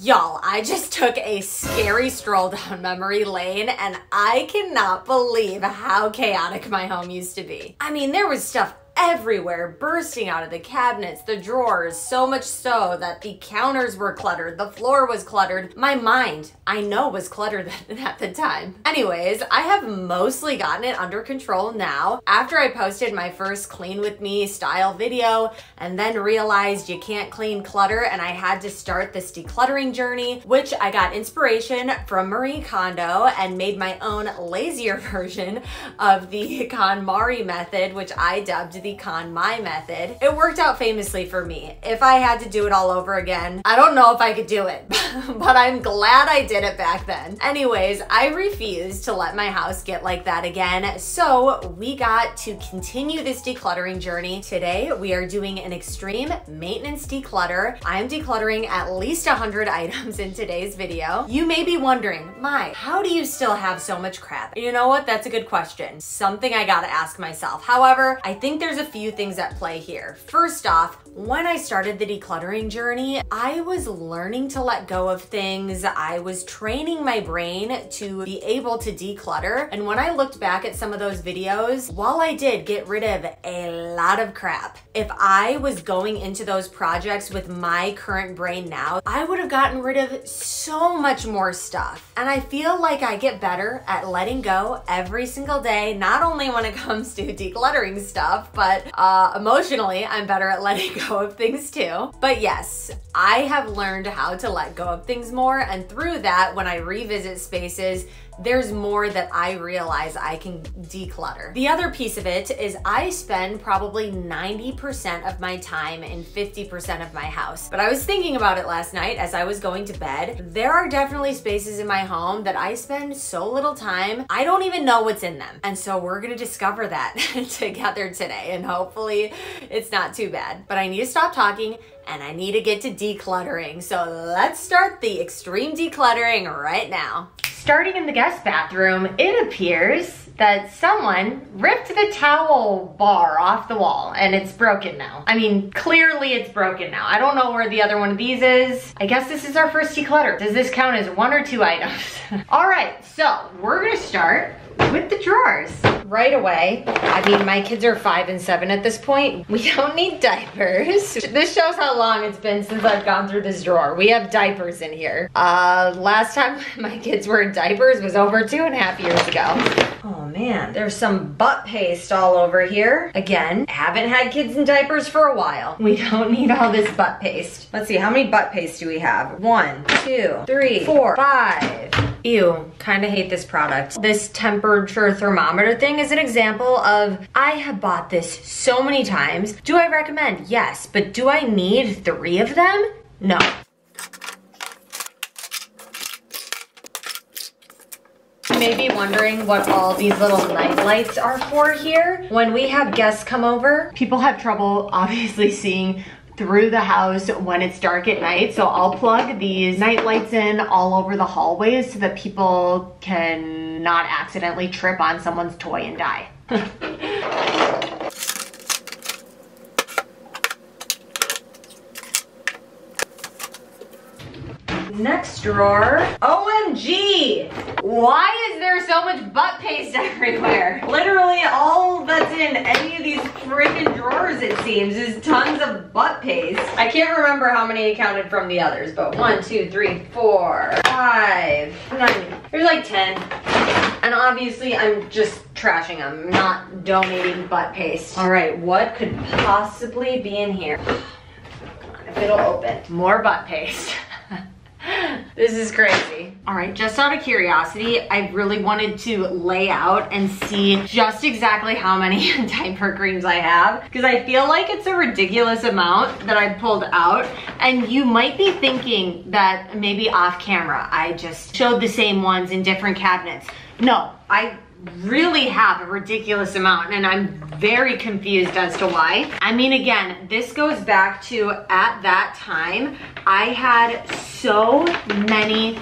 Y'all, I just took a scary stroll down memory lane and I cannot believe how chaotic my home used to be. I mean, there was stuff everywhere, bursting out of the cabinets, the drawers, so much so that the counters were cluttered, the floor was cluttered. My mind, I know, was cluttered at the time. Anyways, I have mostly gotten it under control now. After I posted my first clean with me style video and then realized you can't clean clutter and I had to start this decluttering journey, which I got inspiration from Marie Kondo and made my own lazier version of the KonMari method, which I dubbed the KonMai method. It worked out famously for me. If I had to do it all over again, I don't know if I could do it, but I'm glad I did it back then. Anyways, I refused to let my house get like that again, so we got to continue this decluttering journey. Today, we are doing an extreme maintenance declutter. I'm decluttering at least 100 items in today's video. You may be wondering, Mai, how do you still have so much crap? You know what? That's a good question. Something I gotta ask myself. However, I think there's a few things at play here. First off, when I started the decluttering journey, I was learning to let go of things. I was training my brain to be able to declutter. And when I looked back at some of those videos, while I did get rid of a lot of crap, if I was going into those projects with my current brain now, I would have gotten rid of so much more stuff. And I feel like I get better at letting go every single day, not only when it comes to decluttering stuff, but emotionally, I'm better at letting go of things too. But yes, I have learned how to let go of things more, and through that, when I revisit spaces, there's more that I realize I can declutter. The other piece of it is I spend probably 90% of my time in 50% of my house. But I was thinking about it last night as I was going to bed. There are definitely spaces in my home that I spend so little time, I don't even know what's in them. And so we're gonna discover that together today, and hopefully it's not too bad. But I need to stop talking and I need to get to decluttering. So let's start the extreme decluttering right now. Starting in the guest bathroom, it appears that someone ripped the towel bar off the wall and it's broken now. I mean, clearly it's broken now. I don't know where the other one of these is. I guess this is our first declutter. Does this count as one or two items? All right, so we're gonna start with the drawers. Right away, I mean, my kids are 5 and 7 at this point. We don't need diapers. This shows how long it's been since I've gone through this drawer. We have diapers in here. Last time my kids were in diapers was over 2.5 years ago. Oh man, there's some butt paste all over here. Again, haven't had kids in diapers for a while. We don't need all this butt paste. Let's see, how many butt pastes do we have? 1, 2, 3, 4, 5. Ew, kind of hate this product. This temperature thermometer thing is an example of, I have bought this so many times. Do I recommend? Yes, but do I need 3 of them? No. You may be wondering what all these little night lights are for here. When we have guests come over, people have trouble obviously seeing through the house when it's dark at night. So I'll plug these night lights in all over the hallways so that people can not accidentally trip on someone's toy and die. Next drawer. OMG! Why is there so much butt paste everywhere? Literally all that's in any of these freaking drawers, it seems, is tons of butt paste. I can't remember how many I counted from the others, but 1, 2, 3, 4, 5, 9. There's like 10. And obviously I'm just trashing them, I'm not donating butt paste. All right, what could possibly be in here? Come on, if it'll open. More butt paste. This is crazy. All right, just out of curiosity, I really wanted to lay out and see just exactly how many diaper creams I have, because I feel like it's a ridiculous amount that I pulled out. And you might be thinking that maybe off camera, I just showed the same ones in different cabinets. No, I really have a ridiculous amount and I'm very confused as to why. I mean, again, this goes back to at that time, I had so many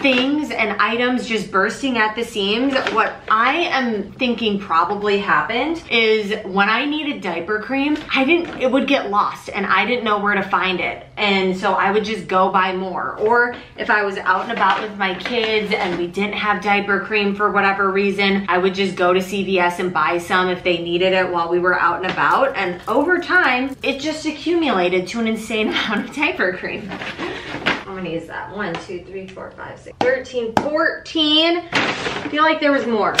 things and items just bursting at the seams. What I am thinking probably happened is when I needed diaper cream, it would get lost and I didn't know where to find it. And so I would just go buy more. Or if I was out and about with my kids and we didn't have diaper cream for whatever reason, I would just go to CVS and buy some if they needed it while we were out and about. And over time, it just accumulated to an insane amount of diaper cream. How many is that? 1, 2, 3, 4, 5, 6, 13, 14. I feel like there was more.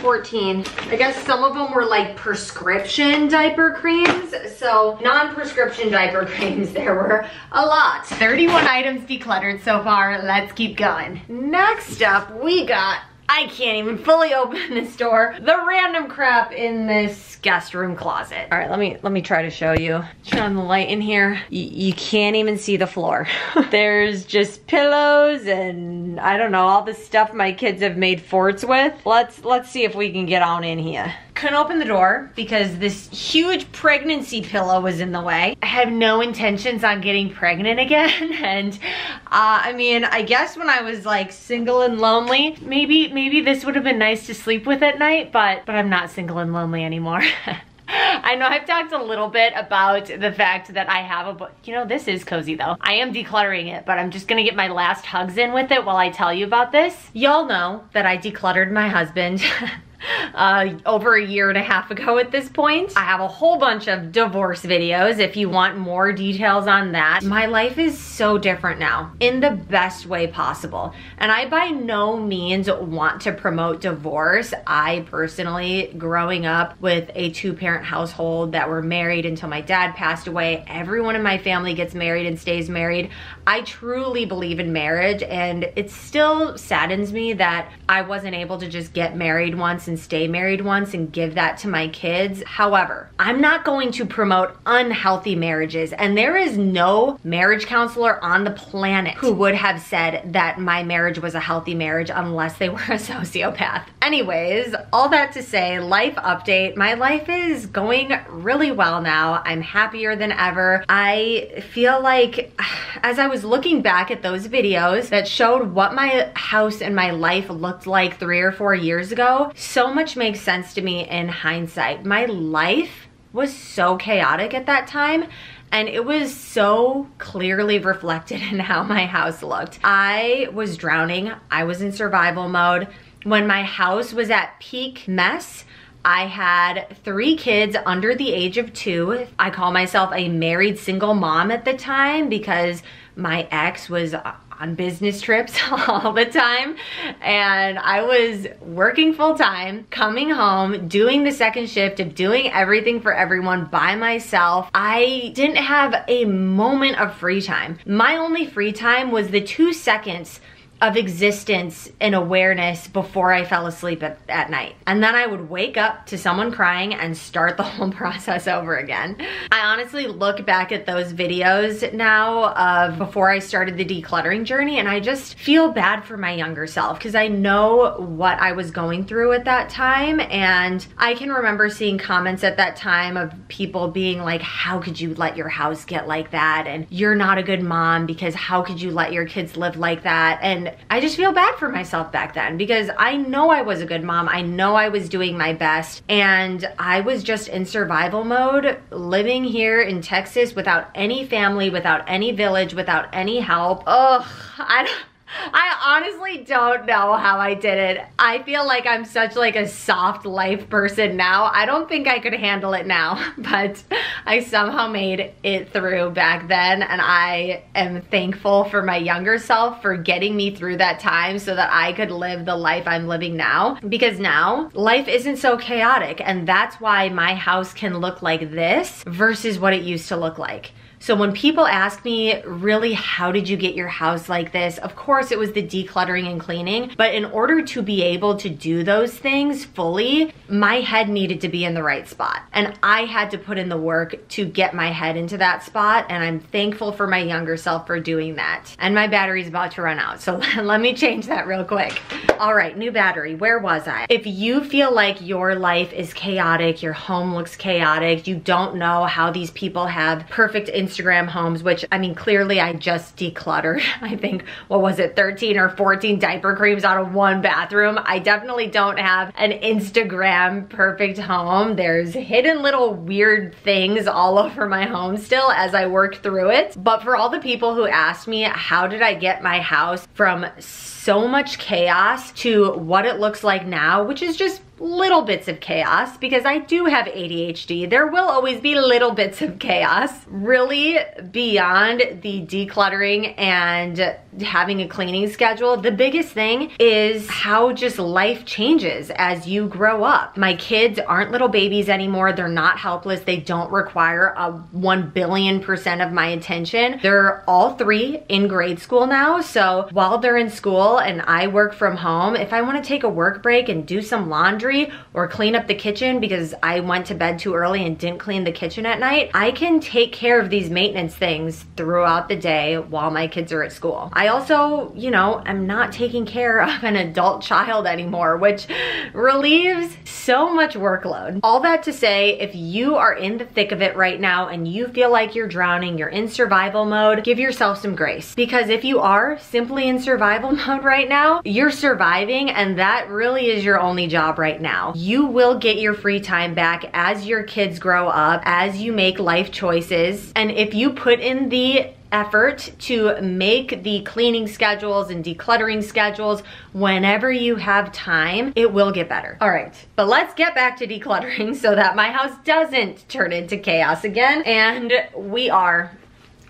14. I guess some of them were like prescription diaper creams. So non-prescription diaper creams, there were a lot. 31 items decluttered so far. Let's keep going. Next up, we got, I can't even fully open this door, the random crap in this guest room closet. All right, let me try to show you. Turn on the light in here. You can't even see the floor. There's just pillows and I don't know, all the stuff my kids have made forts with. Let's see if we can get on in here. Couldn't open the door because this huge pregnancy pillow was in the way. I have no intentions on getting pregnant again. And I mean, I guess when I was like single and lonely, maybe this would have been nice to sleep with at night, but I'm not single and lonely anymore. I know I've talked a little bit about the fact that I have a book. You know, this is cozy though. I am decluttering it, but I'm just gonna get my last hugs in with it while I tell you about this. Y'all know that I decluttered my husband. Over a year and a half ago at this point. I have a whole bunch of divorce videos if you want more details on that. My life is so different now in the best way possible. And I by no means want to promote divorce. I personally, growing up with a two-parent household that were married until my dad passed away, everyone in my family gets married and stays married. I truly believe in marriage, and it still saddens me that I wasn't able to just get married once and stay married once and give that to my kids. However, I'm not going to promote unhealthy marriages, and there is no marriage counselor on the planet who would have said that my marriage was a healthy marriage unless they were a sociopath. Anyways, all that to say, life update. My life is going really well now. I'm happier than ever. I feel like as I was looking back at those videos that showed what my house and my life looked like 3 or 4 years ago, so much makes sense to me in hindsight. My life was so chaotic at that time, and it was so clearly reflected in how my house looked. I was drowning. I was in survival mode. When my house was at peak mess, I had 3 kids under the age of 2. I call myself a married single mom at the time because my ex was on business trips all the time, and I was working full time, coming home, doing the second shift of doing everything for everyone by myself. I didn't have a moment of free time. My only free time was the 2 seconds of existence and awareness before I fell asleep at night. And then I would wake up to someone crying and start the whole process over again. I honestly look back at those videos now of before I started the decluttering journey, and I just feel bad for my younger self because I know what I was going through at that time. And I can remember seeing comments at that time of people being like, how could you let your house get like that? And you're not a good mom because how could you let your kids live like that? And I just feel bad for myself back then because I know I was a good mom. I know I was doing my best, and I was just in survival mode living here in Texas without any family, without any village, without any help. Ugh, I honestly don't know how I did it. I feel like I'm such like a soft life person now. I don't think I could handle it now, but I somehow made it through back then, and I am thankful for my younger self for getting me through that time so that I could live the life I'm living now, because now life isn't so chaotic, and that's why my house can look like this versus what it used to look like. So when people ask me, really, how did you get your house like this? Of course, it was the decluttering and cleaning. But in order to be able to do those things fully, my head needed to be in the right spot. And I had to put in the work to get my head into that spot. And I'm thankful for my younger self for doing that. And my battery's about to run out. So let me change that real quick. All right, new battery. Where was I? If you feel like your life is chaotic, your home looks chaotic, you don't know how these people have perfect Instagram Instagram homes, which I mean, clearly I just decluttered. I think, what was it, 13 or 14 diaper creams out of one bathroom. I definitely don't have an Instagram perfect home. There's hidden little weird things all over my home still as I work through it. But for all the people who asked me, how did I get my house from so much chaos to what it looks like now, which is just little bits of chaos, because I do have ADHD. There will always be little bits of chaos. Really, beyond the decluttering and having a cleaning schedule, the biggest thing is how just life changes as you grow up. My kids aren't little babies anymore. They're not helpless. They don't require a 1,000,000,000% of my attention. They're all three in grade school now. So while they're in school and I work from home, if I want to take a work break and do some laundry or clean up the kitchen because I went to bed too early and didn't clean the kitchen at night, I can take care of these maintenance things throughout the day while my kids are at school. I also, you know, I'm not taking care of an adult child anymore, which relieves so much workload. All that to say, if you are in the thick of it right now and you feel like you're drowning, you're in survival mode, give yourself some grace. Because if you are simply in survival mode right now, you're surviving, and that really is your only job right now. You will get your free time back as your kids grow up, as you make life choices. And if you put in the effort to make the cleaning schedules and decluttering schedules whenever you have time, it will get better. All right, but let's get back to decluttering so that my house doesn't turn into chaos again. And we are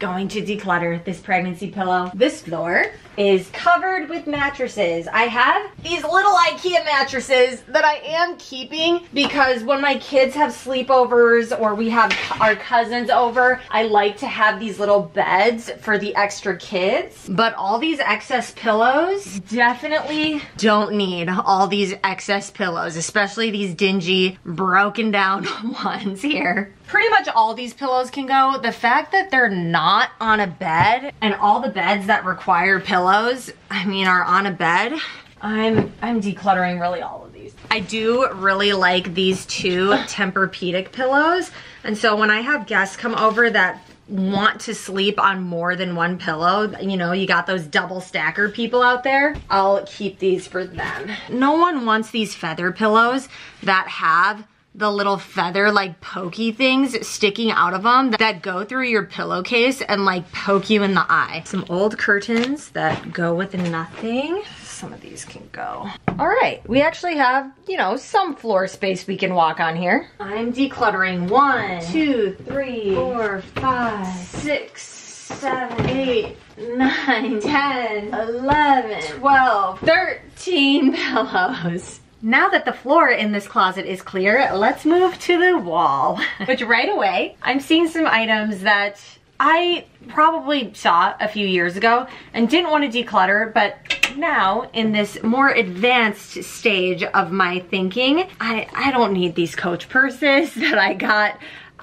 going to declutter this pregnancy pillow. This floor is covered with mattresses. I have these little IKEA mattresses that I am keeping because when my kids have sleepovers or we have our cousins over, I like to have these little beds for the extra kids. But all these excess pillows, definitely don't need all these excess pillows, especially these dingy, broken down ones here. Pretty much all these pillows can go. The fact that they're not on a bed, and all the beds that require pillows, I mean, are on a bed, I'm decluttering really all of these. I do really like these two Tempur-Pedic pillows. And so when I have guests come over that want to sleep on more than one pillow, you know, you got those double stacker people out there, I'll keep these for them. No one wants these feather pillows that have the little feather, like pokey things sticking out of them that go through your pillowcase and like poke you in the eye. Some old curtains that go with nothing. Some of these can go. All right, we actually have, you know, some floor space we can walk on here. I'm decluttering 1, 2, 3, 4, 5, 6, 7, 8, 9, 10, 11, 12, 13 pillows. Now that the floor in this closet is clear, let's move to the wall. Which right away, I'm seeing some items that I probably saw a few years ago and didn't want to declutter, but now in this more advanced stage of my thinking, I don't need these Coach purses that I got,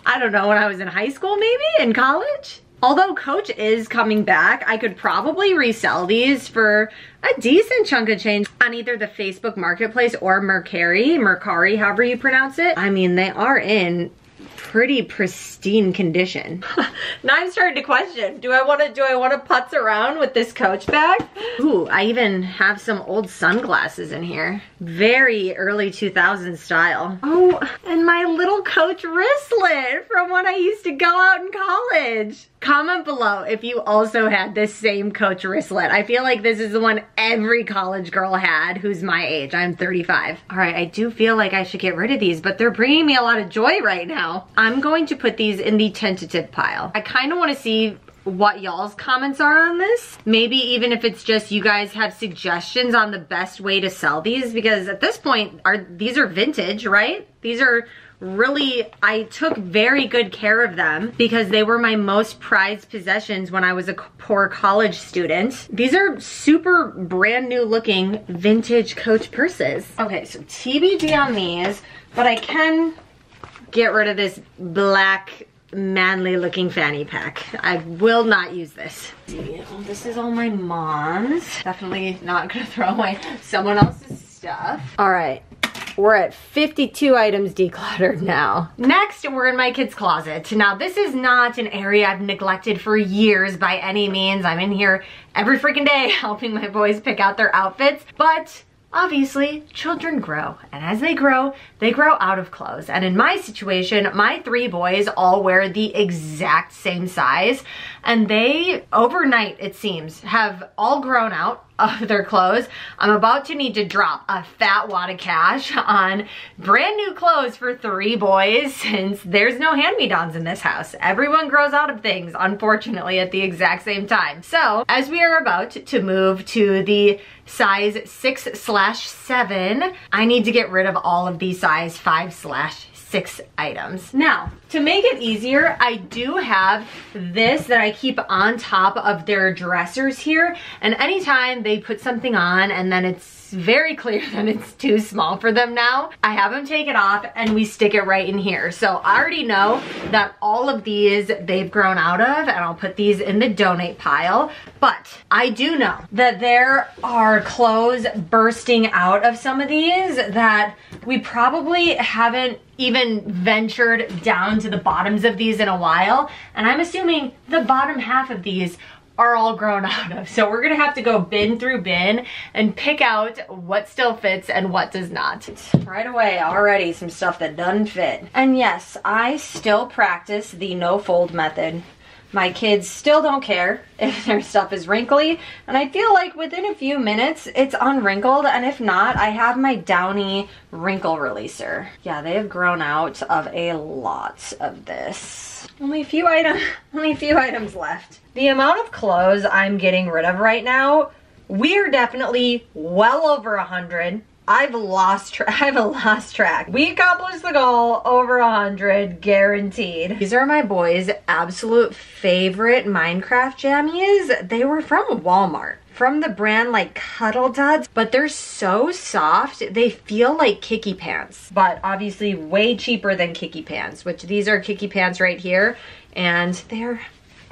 I don't know, when I was in high school maybe, in college? Although Coach is coming back, I could probably resell these for a decent chunk of change on either the Facebook Marketplace or Mercari, however you pronounce it. I mean, they are in pretty pristine condition. Now I'm starting to question, do I want to putz around with this Coach bag? Ooh, I even have some old sunglasses in here. Very early 2000s style. Oh, and my little Coach wristlet from when I used to go out in college. Comment below if you also had this same Coach wristlet. I feel like this is the one every college girl had who's my age. I'm 35. All right, I do feel like I should get rid of these, but they're bringing me a lot of joy right now. I'm going to put these in the tentative pile. I kind of want to see what y'all's comments are on this. Maybe even if it's just you guys have suggestions on the best way to sell these, because at this point, these are vintage, right? These are really, I took very good care of them because they were my most prized possessions when I was a poor college student. These are super brand new looking vintage Coach purses. Okay, so TBD on these, but I can get rid of this black manly looking fanny pack. I will not use this. This is all my mom's. Definitely not gonna throw away someone else's stuff. All right, We're at 52 items decluttered now. Next, we're in my kids' closet. Now, this is not an area I've neglected for years by any means. I'm in here every freaking day helping my boys pick out their outfits, but obviously, children grow, and as they grow out of clothes. And in my situation, my three boys all wear the exact same size, and they, overnight it seems, have all grown out of their clothes. I'm about to need to drop a fat wad of cash on brand new clothes for three boys, since there's no hand-me-downs in this house. Everyone grows out of things, unfortunately, at the exact same time. So, as we are about to move to the size 6/7, I need to get rid of all of these size 5/6 items. Now, to make it easier, I do have this that I keep on top of their dressers here, and anytime they put something on and then it's very clear that it's too small for them now, I have them take it off and we stick it right in here. So I already know that all of these they've grown out of, and I'll put these in the donate pile, but I do know that there are clothes bursting out of some of these that we probably haven't even ventured down to the bottoms of these in a while, and I'm assuming the bottom half of these are all grown out of. So we're gonna have to go bin through bin and pick out what still fits and what does not. Right away, already some stuff that doesn't fit. And yes, I still practice the no-fold method. My kids still don't care if their stuff is wrinkly, and I feel like within a few minutes it's unwrinkled, and if not, I have my Downy wrinkle releaser. Yeah, they have grown out of a lot of this. Only a few items left. The amount of clothes I'm getting rid of right now, we're definitely well over 100. I've lost track. We accomplished the goal, over 100, guaranteed. These are my boys' absolute favorite Minecraft jammies. They were from Walmart, from the brand like Cuddle Duds, but they're so soft, they feel like kiki pants, but obviously way cheaper than kiki pants, which these are kiki pants right here, and they're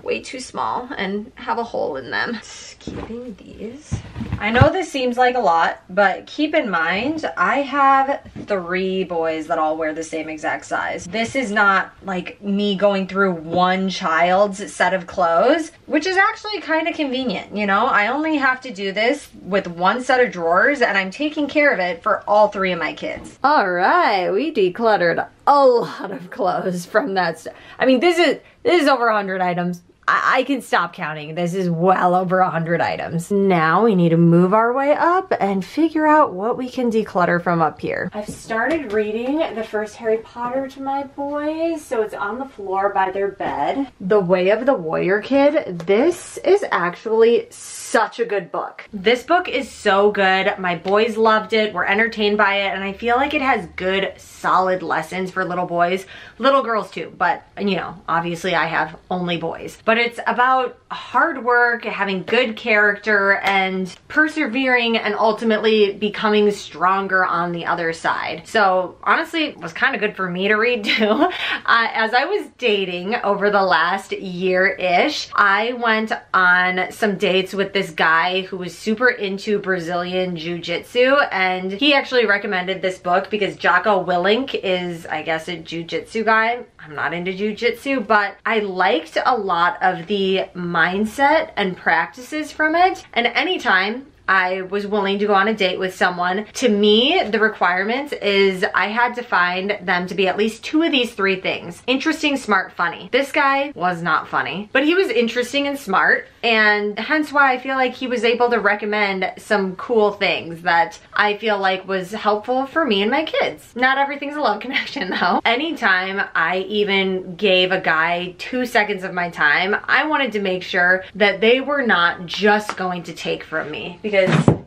way too small and have a hole in them. Just keeping these. I know this seems like a lot, but keep in mind, I have three boys that all wear the same exact size. This is not like me going through one child's set of clothes, which is actually kind of convenient, you know? I only have to do this with one set of drawers, and I'm taking care of it for all three of my kids. All right, we decluttered a lot of clothes from that stuff. I mean, this is over 100 items. I can stop counting. This is well over 100 items. Now we need to move our way up and figure out what we can declutter from up here. I've started reading the first Harry Potter to my boys, so it's on the floor by their bed. The Way of the Warrior Kid. This is actually such a good book. This book is so good. My boys loved it, were entertained by it, and I feel like it has good, solid lessons for little boys. Little girls too, but you know, obviously I have only boys. But it's about hard work, having good character, and persevering and ultimately becoming stronger on the other side. So honestly, it was kind of good for me to read too. As I was dating over the last year-ish, I went on some dates with this guy who was super into Brazilian jiu-jitsu, and he actually recommended this book because Jocko Willink is, I guess, a jiu-jitsu guy. I'm not into jiu-jitsu, but I liked a lot of the mindset and practices from it. And anytime I was willing to go on a date with someone, to me, the requirement is I had to find them to be at least two of these three things: interesting, smart, funny. This guy was not funny, but he was interesting and smart, and hence why I feel like he was able to recommend some cool things that I feel like was helpful for me and my kids. Not everything's a love connection though. Anytime I even gave a guy 2 seconds of my time, I wanted to make sure that they were not just going to take from me, because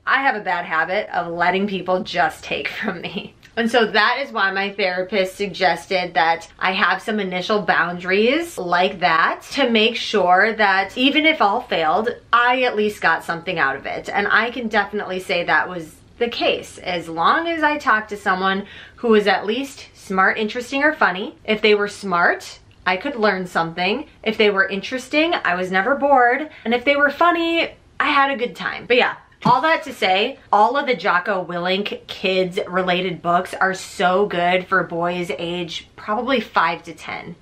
I have a bad habit of letting people just take from me. And so that is why my therapist suggested that I have some initial boundaries like that to make sure that even if all failed, I at least got something out of it. And I can definitely say that was the case. As long as I talked to someone who was at least smart, interesting, or funny, if they were smart, I could learn something. If they were interesting, I was never bored. And if they were funny, I had a good time. But yeah, All that to say, all of the Jocko Willink kids related books are so good for boys age probably 5 to 10.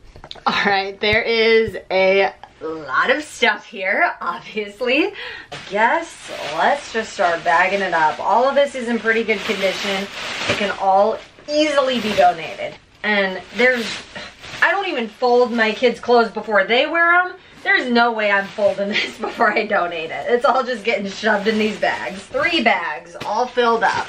All right, there is a lot of stuff here, obviously. Yes, let's just start bagging it up. All of this is in pretty good condition. It can all easily be donated. And there's, I don't even fold my kids' clothes before they wear them. There's no way I'm folding this before I donate it. It's all just getting shoved in these bags. 3 bags, all filled up.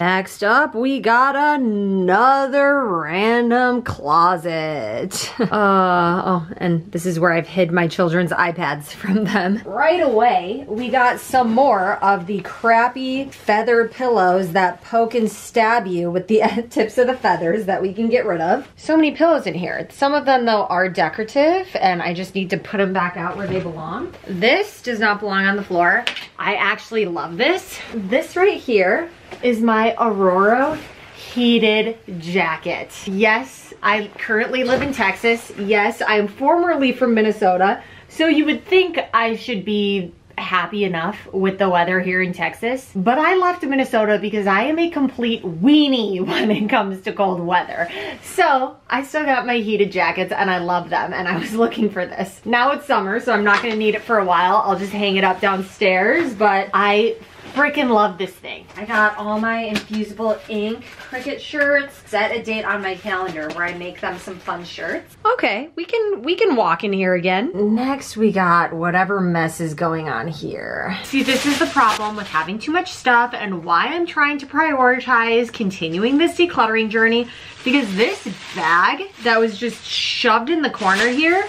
Next up, we got another random closet. Oh, and this is where I've hid my children's iPads from them. Right away, we got some more of the crappy feather pillows that poke and stab you with the tips of the feathers that we can get rid of. So many pillows in here. Some of them, though, are decorative, and I just need to put them back out where they belong. This does not belong on the floor. I actually love this. This right here is my Aurora heated jacket. Yes, I currently live in Texas. Yes, I am formerly from Minnesota. So you would think I should be happy enough with the weather here in Texas, but I left Minnesota because I am a complete weenie when it comes to cold weather. So I still got my heated jackets and I love them, and I was looking for this. Now it's summer, so I'm not gonna need it for a while. I'll just hang it up downstairs, but I freaking love this thing. I got all my Infusible Ink Cricut shirts. Set a date on my calendar where I make them some fun shirts. Okay, we can walk in here again. Next, we got whatever mess is going on here. See, this is the problem with having too much stuff and why I'm trying to prioritize continuing this decluttering journey, because this bag that was just shoved in the corner here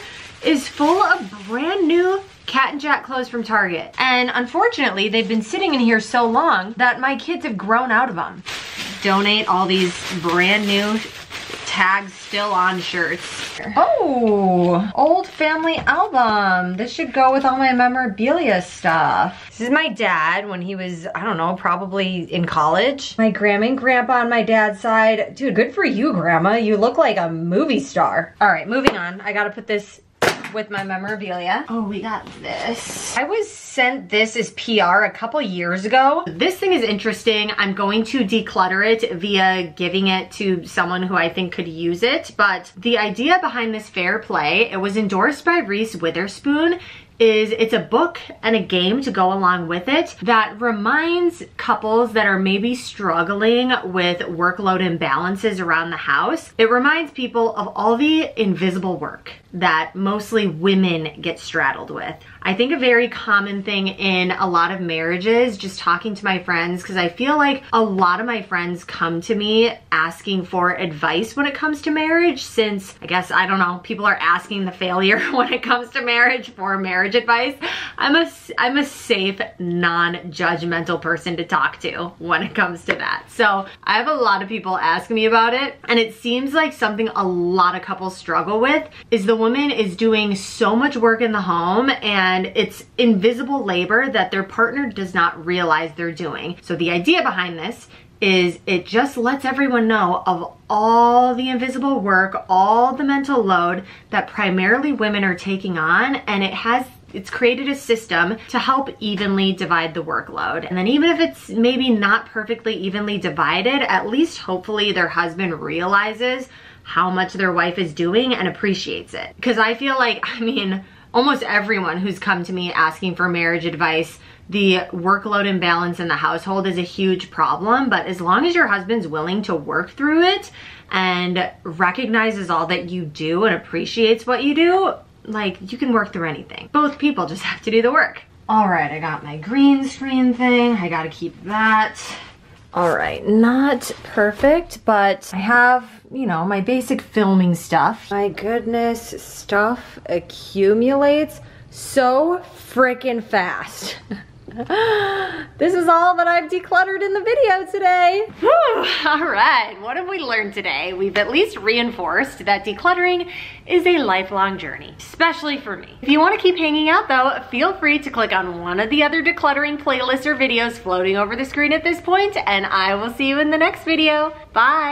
is full of brand new Cat and Jack clothes from Target. And unfortunately, they've been sitting in here so long that my kids have grown out of them. Donate all these brand new tags still on shirts. Oh, old family album. This should go with all my memorabilia stuff. This is my dad when he was, I don't know, probably in college. My grandma and grandpa on my dad's side. Dude, good for you, grandma. You look like a movie star. All right, moving on. I gotta put this with my memorabilia. Oh, we got this. I was sent this as PR a couple years ago. This thing is interesting. I'm going to declutter it via giving it to someone who I think could use it, but the idea behind this Fair Play, it was endorsed by Reese Witherspoon, is it's a book and a game to go along with it that reminds couples that are maybe struggling with workload imbalances around the house. It reminds people of all the invisible work that mostly women get straddled with. I think a very common thing in a lot of marriages, just talking to my friends, because I feel like a lot of my friends come to me asking for advice when it comes to marriage, since I guess, I don't know, people are asking the failure when it comes to marriage for marriage advice. I'm a safe, non-judgmental person to talk to when it comes to that. So I have a lot of people ask me about it, and it seems like something a lot of couples struggle with is the woman is doing so much work in the home, and it's invisible labor that their partner does not realize they're doing. So the idea behind this is it just lets everyone know of all the invisible work, all the mental load that primarily women are taking on, and it's created a system to help evenly divide the workload. And then even if it's maybe not perfectly evenly divided, at least hopefully their husband realizes how much their wife is doing and appreciates it. Because I feel like, I mean, almost everyone who's come to me asking for marriage advice, the workload imbalance in the household is a huge problem, but as long as your husband's willing to work through it and recognizes all that you do and appreciates what you do, like, you can work through anything. Both people just have to do the work. All right, I got my green screen thing. I gotta keep that. All right, not perfect, but I have, you know, my basic filming stuff. My goodness, stuff accumulates so freaking fast. This is all that I've decluttered in the video today. Whew, all right, what have we learned today? We've at least reinforced that decluttering is a lifelong journey, especially for me. If you want to keep hanging out though, feel free to click on one of the other decluttering playlists or videos floating over the screen at this point, and I will see you in the next video. Bye.